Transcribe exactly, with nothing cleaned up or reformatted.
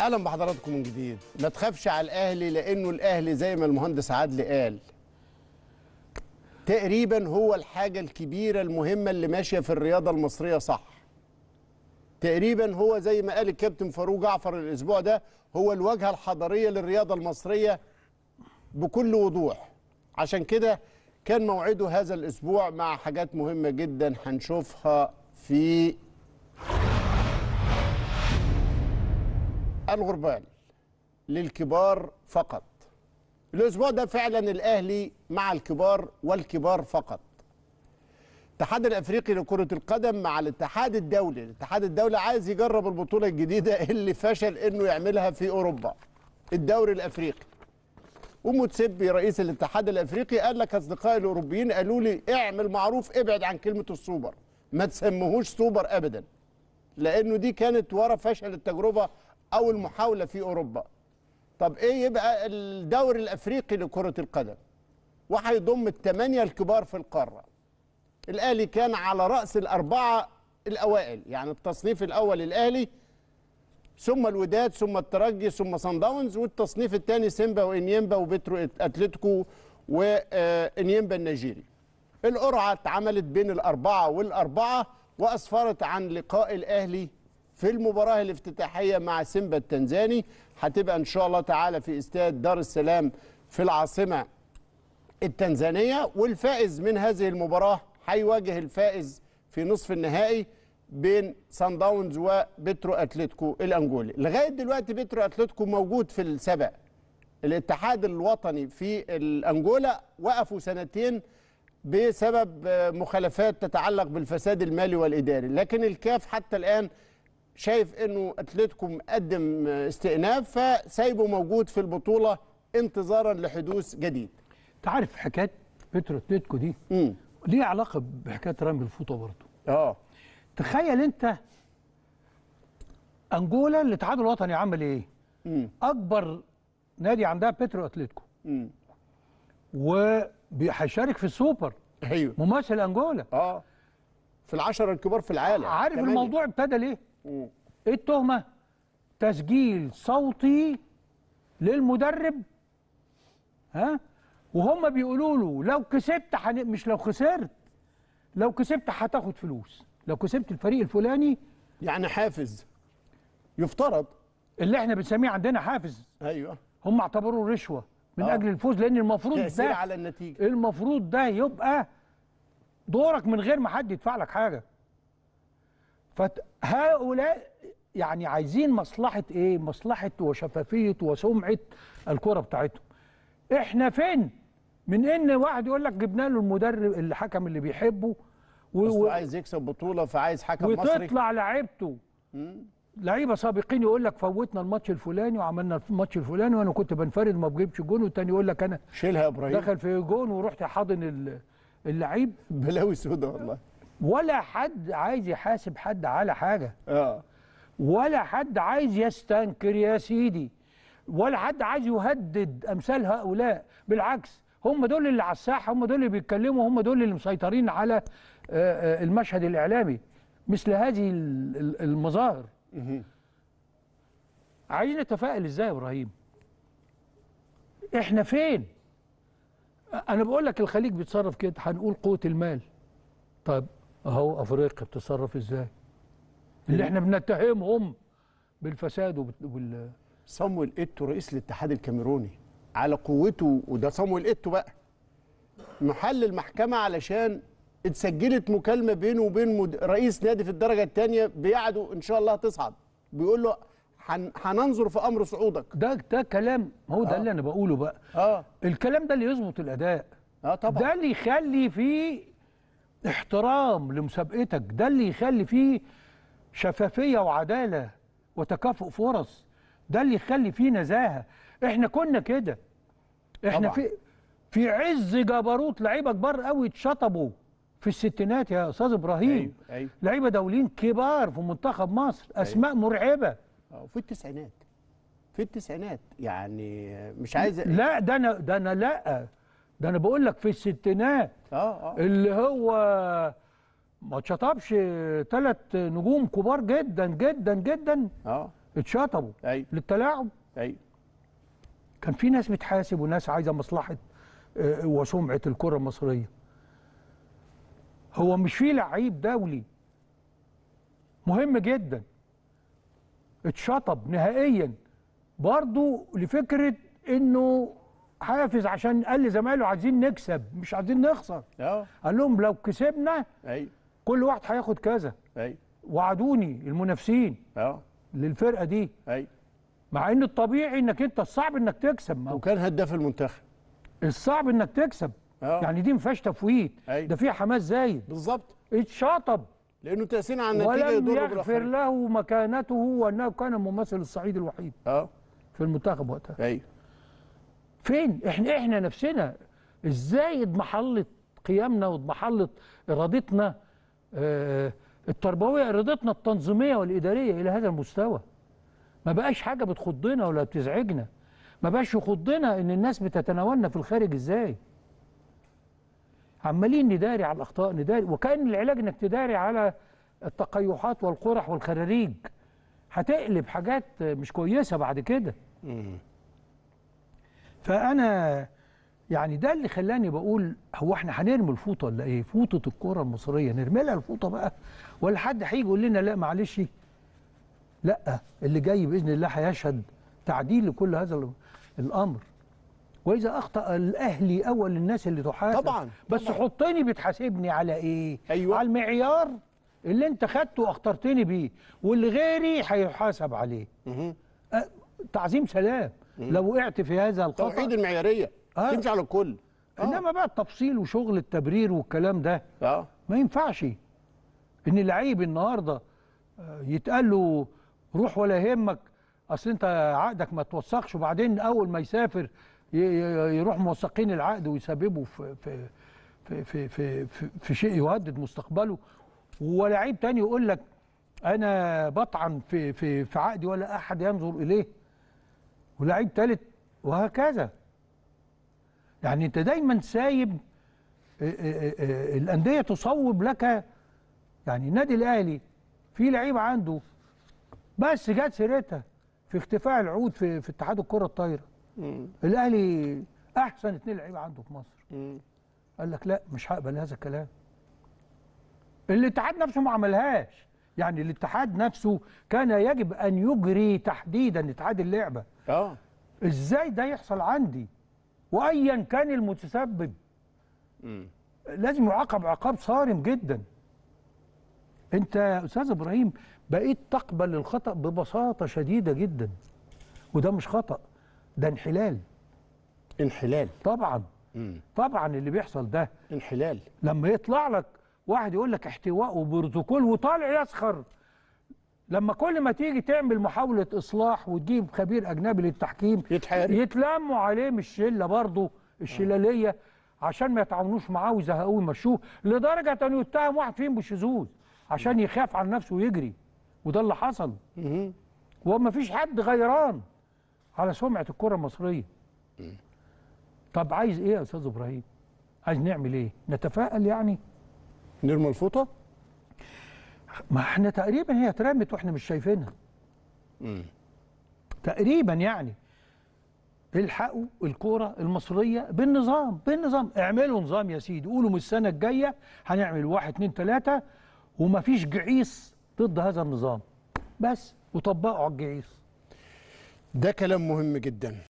اهلا بحضراتكم من جديد. ما تخافش على الاهلي لانه الاهلي زي ما المهندس عدلي قال تقريبا هو الحاجه الكبيره المهمه اللي ماشيه في الرياضه المصريه، صح؟ تقريبا هو زي ما قال الكابتن فاروق جعفر الاسبوع ده هو الواجهه الحضاريه للرياضه المصريه بكل وضوح. عشان كده كان موعده هذا الاسبوع مع حاجات مهمه جدا هنشوفها في الغربال للكبار فقط. الاسبوع ده فعلا الاهلي مع الكبار والكبار فقط. الاتحاد الافريقي لكرة القدم مع الاتحاد الدولي، الاتحاد الدولي عايز يجرب البطولة الجديدة اللي فشل انه يعملها في اوروبا، الدوري الافريقي. ومتسبي رئيس الاتحاد الافريقي قال لك اصدقائي الاوروبيين قالوا لي اعمل معروف، ابعد عن كلمة السوبر، ما تسميهوش سوبر ابدا، لانه دي كانت ورا فشل التجربة أو المحاولة في أوروبا. طب إيه يبقى الدوري الأفريقي لكرة القدم؟ وهيضم الثمانية الكبار في القارة. الأهلي كان على رأس الأربعة الأوائل، يعني التصنيف الأول الأهلي، ثم الوداد، ثم الترجي، ثم صن داونز، والتصنيف الثاني سيمبا وإنيمبا وبترو أتلتيكو وإنيمبا النيجيري. القرعة اتعملت بين الأربعة والأربعة وأسفرت عن لقاء الأهلي في المباراة الافتتاحية مع سيمبا التنزاني، هتبقى إن شاء الله تعالى في استاد دار السلام في العاصمة التنزانية، والفائز من هذه المباراة هيواجه الفائز في نصف النهائي بين صن داونز وبترو أتلتيكو الأنجولي. لغاية دلوقتي بترو أتلتيكو موجود في السبق. الاتحاد الوطني في الأنجولا وقفوا سنتين بسبب مخالفات تتعلق بالفساد المالي والإداري، لكن الكاف حتى الآن شايف انه اتلتيكو مقدم استئناف فسايبه موجود في البطوله انتظارا لحدوث جديد. انت عارف حكايه بترو اتلتيكو دي مم. ليه علاقه بحكايه رمي الفوطه برضه. اه تخيل انت انجولا الاتحاد الوطني عمل ايه؟ مم. اكبر نادي عندها بترو اتلتيكو وهيشارك في السوبر. ايوه مماثل انجولا اه في العشره الكبار في العالم. عارف تمانية. الموضوع ابتدى ليه؟ ايه التهمه؟ تسجيل صوتي للمدرب، ها، وهم بيقولوا له لو كسبت حن... مش لو خسرت، لو كسبت هتاخد فلوس، لو كسبت الفريق الفلاني، يعني حافز يفترض اللي احنا بنسميه عندنا حافز. ايوه هم اعتبروه رشوه من أوه. اجل الفوز، لان المفروض ده على النتيجه، المفروض ده يبقى دورك من غير ما حد يدفع لك حاجه. فهؤلاء يعني عايزين مصلحة ايه؟ مصلحة وشفافية وسمعة الكرة بتاعتهم. احنا فين من ان واحد يقول لك جبنا له المدرب الحكم اللي بيحبه و عايز يكسب بطولة فعايز حكم مصري وتطلع لعيبته لعيبه سابقين يقول لك فوتنا الماتش الفلاني وعملنا الماتش الفلاني وانا كنت بنفرد وما بجيبش جون، والتاني يقول لك انا شيلها يا ابراهيم دخل في جون ورحت حاضن اللعيب. بلاوي سودة والله. ولا حد عايز يحاسب حد على حاجه، اه ولا حد عايز يستنكر يا سيدي، ولا حد عايز يهدد امثال هؤلاء. بالعكس هم دول اللي على الساحه، هم دول اللي بيتكلموا، هم دول اللي مسيطرين على المشهد الاعلامي مثل هذه المظاهر. عايزين نتفائل ازاي يا ابراهيم؟ احنا فين؟ انا بقول لك الخليج بيتصرف كده، هنقول قوه المال. طب اهو افريقيا بتتصرف ازاي؟ اللي احنا بنتهمهم بالفساد وبال صامويل ايتو رئيس الاتحاد الكاميروني على قوته، وده صامويل ايتو بقى محل المحكمه علشان اتسجلت مكالمه بينه وبين مد... رئيس نادي في الدرجه الثانيه بيعدوا ان شاء الله تصعد، بيقول له هننظر حن... في امر صعودك. ده ده كلام، ما هو ده آه. اللي انا بقوله بقى. اه الكلام ده اللي يظبط الاداء. اه طبعا ده اللي يخلي فيه احترام لمسابقتك، ده اللي يخلي فيه شفافية وعدالة وتكافؤ فرص، ده اللي يخلي فيه نزاهة. احنا كنا كده، احنا طبعا. في في عز جبروت لعيبة كبار قوي اتشطبوا في الستينات يا استاذ ابراهيم. أيوه. أيوه. لعيبة دوليين كبار في منتخب مصر، اسماء أيوه. مرعبة. وفي التسعينات، في التسعينات يعني مش عايز لا ده انا ده انا لا ده انا بقول لك في الستينات اه اه اللي هو ما اتشطبش ثلاث نجوم كبار جدا جدا جدا اه اتشطبوا أي. للتلاعب أي. كان في ناس بتحاسب وناس عايزه مصلحه وسمعه الكره المصريه. هو مش في لعيب دولي مهم جدا اتشطب نهائيا برضو لفكره انه حافز عشان قال لزمايله عايزين نكسب مش عايزين نخسر. أوه. قال لهم لو كسبنا أي. كل واحد هياخد كذا. أي. وعدوني المنافسين أوه. للفرقه دي. أي. مع ان الطبيعي انك انت الصعب انك تكسب. وكان هداف المنتخب. الصعب انك تكسب. أوه. يعني دي ما فيهاش تفويت. ده فيها حماس زايد. بالظبط. اتشطب. لانه تاثير على النتيجه يضر بالآخر. ولم يغفر له مكانته وانه كان الممثل الصعيدي الوحيد. أوه. في المنتخب وقتها. أي. فين؟ احنا احنا نفسنا ازاي اضمحلت قيامنا واضمحلت ارادتنا اه التربويه، ارادتنا التنظيميه والاداريه الى هذا المستوى. ما بقاش حاجه بتخضنا ولا بتزعجنا، ما بقاش يخضنا ان الناس بتتناولنا في الخارج ازاي. عمالين نداري على الاخطاء، نداري، وكان العلاج انك تداري على التقيحات والقرح والخراريج. هتقلب حاجات مش كويسه بعد كده. فأنا يعني ده اللي خلاني بقول هو احنا هنرمي الفوطه ولا ايه؟ فوطه الكره المصريه نرمي لها الفوطه بقى ولا حد هيجي يقول لنا لا معلش؟ لا، اللي جاي باذن الله هيشهد تعديل لكل هذا الامر. واذا اخطا الاهلي اول الناس اللي تحاسب. طبعا بس طبعاً. حطني بتحاسبني على ايه؟ أيوة. على المعيار اللي انت خدته واخترتني بيه، واللي غيري هيحاسب عليه. مه. تعظيم سلام. لو وقعت في هذا الخطأ توحيد المعياريه آه. تمشي على الكل آه. انما بقى التفصيل وشغل التبرير والكلام ده آه. ما ينفعش ان لعيب النهارده يتقال له روح ولا يهمك، اصل انت عقدك ما توثقش، وبعدين اول ما يسافر يروح موثقين العقد ويسببوا في في في في في, في, في شيء يهدد مستقبله. ولعيب تاني يقول لك انا بطعن في في في عقدي ولا احد ينظر اليه، ولاعيب ثالث، وهكذا. يعني انت دايما سايب الانديه تصوب لك. يعني النادي الاهلي في لعيب عنده بس جت سيرتها في اختفاء العقود في, في اتحاد الكره الطايره. الاهلي احسن اثنين لعيبه عنده في مصر. مم. قال لك لا مش هقبل هذا الكلام. الاتحاد نفسه ما عملهاش. يعني الاتحاد نفسه كان يجب ان يجري تحديدا اتحاد اللعبه. اه ازاي ده يحصل عندي؟ وايا كان المتسبب امم لازم يعاقب عقاب صارم جدا. انت يا استاذ ابراهيم بقيت تقبل الخطا ببساطه شديده جدا، وده مش خطا، ده انحلال. انحلال طبعا. مم. طبعا اللي بيحصل ده انحلال. لما يطلع لك واحد يقول لك احتواء وبروتوكول وطالع يسخر، لما كل ما تيجي تعمل محاولة إصلاح وتجيب خبير أجنبي للتحكيم يتحارب، يتلموا عليه من الشلة برضه الشلالية عشان ما يتعاونوش معاه ويزهقوه ويمشوه، لدرجة أن يتهم واحد فيهم بالشذوذ عشان يخاف على نفسه ويجري. وده اللي حصل. وما فيش حد غيران على سمعة الكرة المصرية. طب عايز إيه يا أستاذ إبراهيم؟ عايز نعمل إيه؟ نتفائل يعني؟ نرمي الفوطة؟ ما احنا تقريبا هي اترمت واحنا مش شايفينها. امم تقريبا يعني الحقوا الكوره المصريه بالنظام، بالنظام، اعملوا نظام يا سيدي، قولوا من السنه الجايه هنعمل واحد اتنين تلاته ومفيش جعيص ضد هذا النظام، بس وطبقوا على الجعيص. ده كلام مهم جدا.